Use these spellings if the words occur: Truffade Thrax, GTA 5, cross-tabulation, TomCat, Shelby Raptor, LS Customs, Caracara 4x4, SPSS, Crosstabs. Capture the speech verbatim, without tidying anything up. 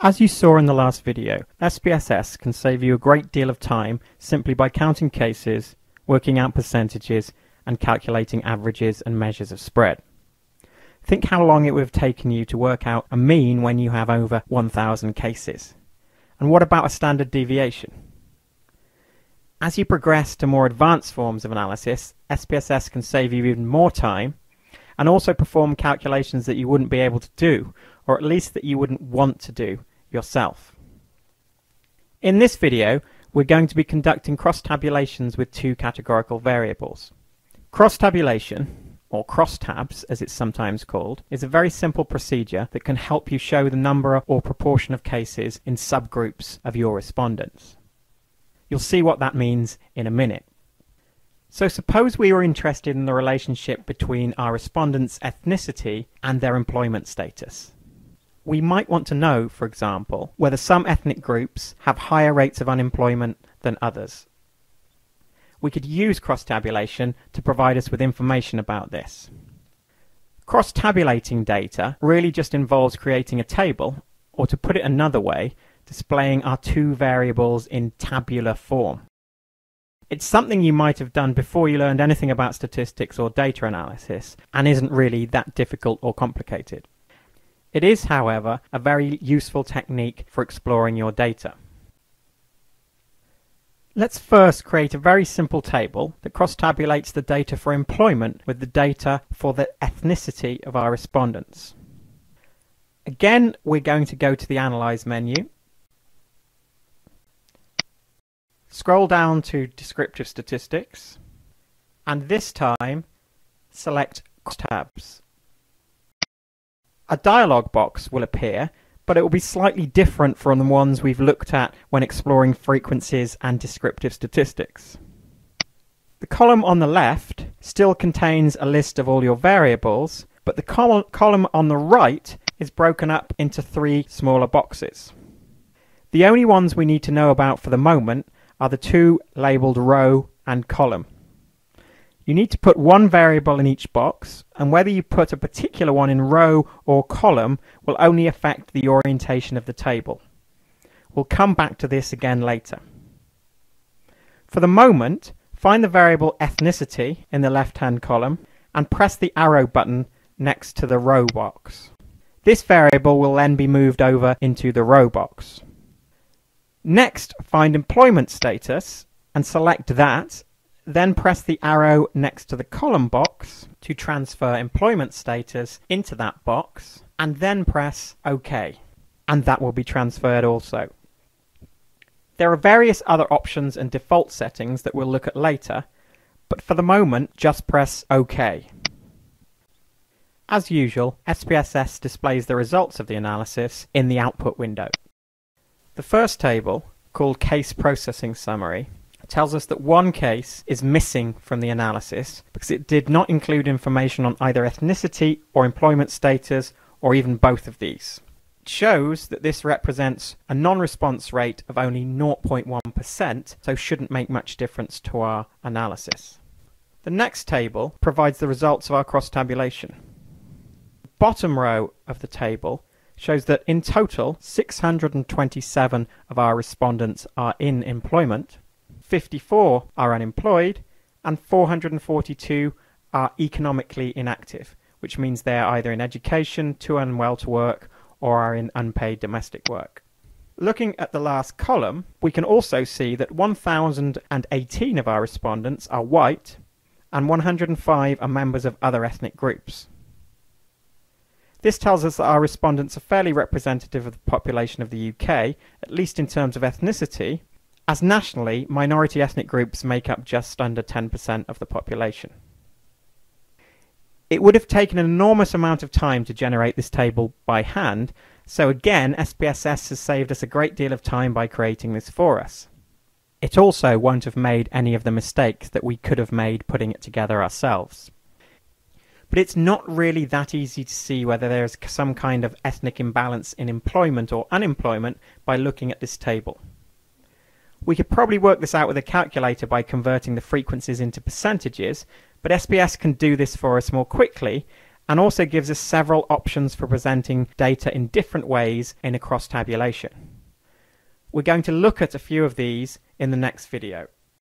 As you saw in the last video, S P S S can save you a great deal of time simply by counting cases, working out percentages, and calculating averages and measures of spread. Think how long it would have taken you to work out a mean when you have over one thousand cases. And what about a standard deviation? As you progress to more advanced forms of analysis, S P S S can save you even more time and also perform calculations that you wouldn't be able to do, or at least that you wouldn't want to do yourself. In this video, we're going to be conducting cross-tabulations with two categorical variables. Cross-tabulation, or crosstabs as it's sometimes called, is a very simple procedure that can help you show the number or proportion of cases in subgroups of your respondents. You'll see what that means in a minute. So suppose we were interested in the relationship between our respondents' ethnicity and their employment status. We might want to know, for example, whether some ethnic groups have higher rates of unemployment than others. We could use cross-tabulation to provide us with information about this. Cross-tabulating data really just involves creating a table, or to put it another way, displaying our two variables in tabular form. It's something you might have done before you learned anything about statistics or data analysis, and isn't really that difficult or complicated. It is, however, a very useful technique for exploring your data. Let's first create a very simple table that cross-tabulates the data for employment with the data for the ethnicity of our respondents. Again, we're going to go to the Analyze menu. Scroll down to Descriptive Statistics, and this time select Crosstabs. A dialog box will appear, but it will be slightly different from the ones we've looked at when exploring frequencies and descriptive statistics. The column on the left still contains a list of all your variables, but the col- column on the right is broken up into three smaller boxes. The only ones we need to know about for the moment are the two labelled row and column. You need to put one variable in each box, and whether you put a particular one in row or column will only affect the orientation of the table. We'll come back to this again later. For the moment, find the variable ethnicity in the left-hand column and press the arrow button next to the row box. This variable will then be moved over into the row box. Next, find employment status and select that, then press the arrow next to the column box to transfer employment status into that box, and then press OK, and that will be transferred also. There are various other options and default settings that we'll look at later, but for the moment just press OK. As usual, S P S S displays the results of the analysis in the output window. The first table, called Case Processing Summary, tells us that one case is missing from the analysis because it did not include information on either ethnicity or employment status, or even both of these. It shows that this represents a non-response rate of only zero point one percent, so shouldn't make much difference to our analysis. The next table provides the results of our cross-tabulation. The bottom row of the table shows that in total six hundred twenty-seven of our respondents are in employment, fifty-four are unemployed, and four hundred forty-two are economically inactive, which means they are either in education, too unwell to work, or are in unpaid domestic work. Looking at the last column, we can also see that one thousand eighteen of our respondents are white and one hundred five are members of other ethnic groups. This tells us that our respondents are fairly representative of the population of the U K, at least in terms of ethnicity, as nationally, minority ethnic groups make up just under ten percent of the population. It would have taken an enormous amount of time to generate this table by hand, so again, S P S S has saved us a great deal of time by creating this for us. It also won't have made any of the mistakes that we could have made putting it together ourselves. But it's not really that easy to see whether there is some kind of ethnic imbalance in employment or unemployment by looking at this table. We could probably work this out with a calculator by converting the frequencies into percentages, but S P S can do this for us more quickly, and also gives us several options for presenting data in different ways in a cross-tabulation. We're going to look at a few of these in the next video.